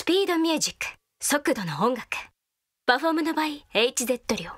SPEED MUSIC ソクドノオンガク、パフォームドバイ HZ リョ。